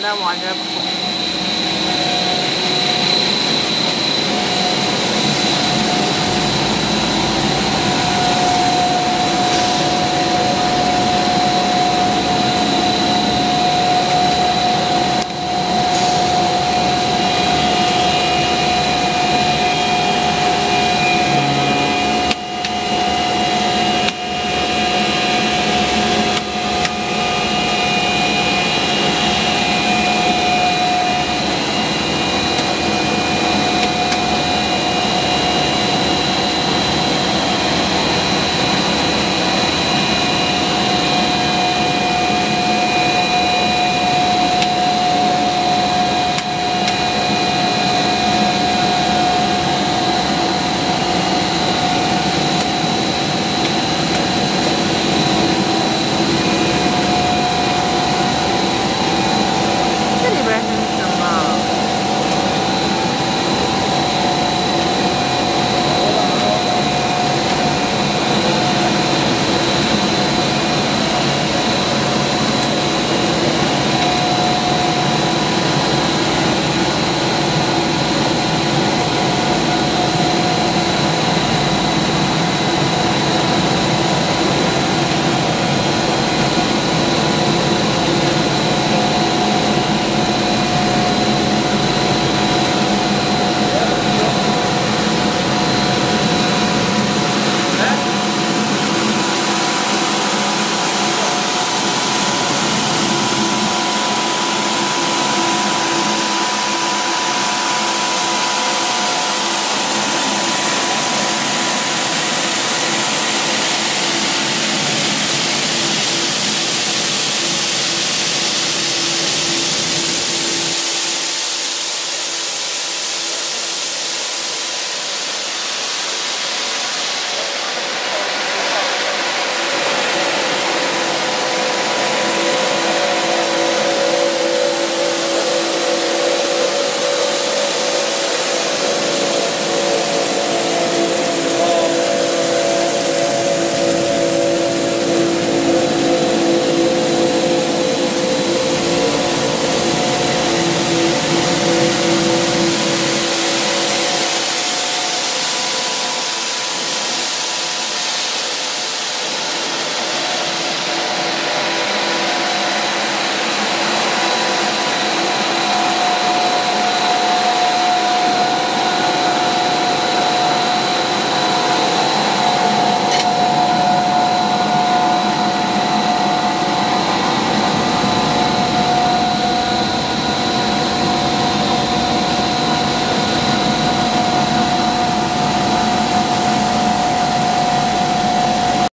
and I wander.